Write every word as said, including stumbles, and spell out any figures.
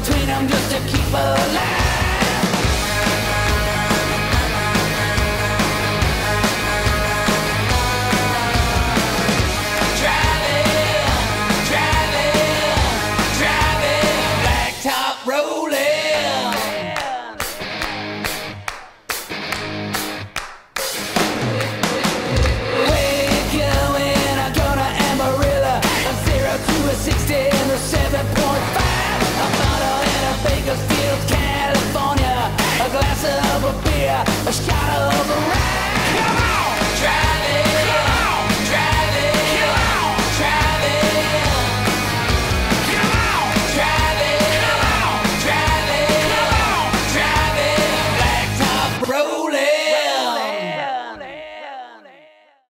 between them just to keep alive. A glass of a beer, a shot of a rag.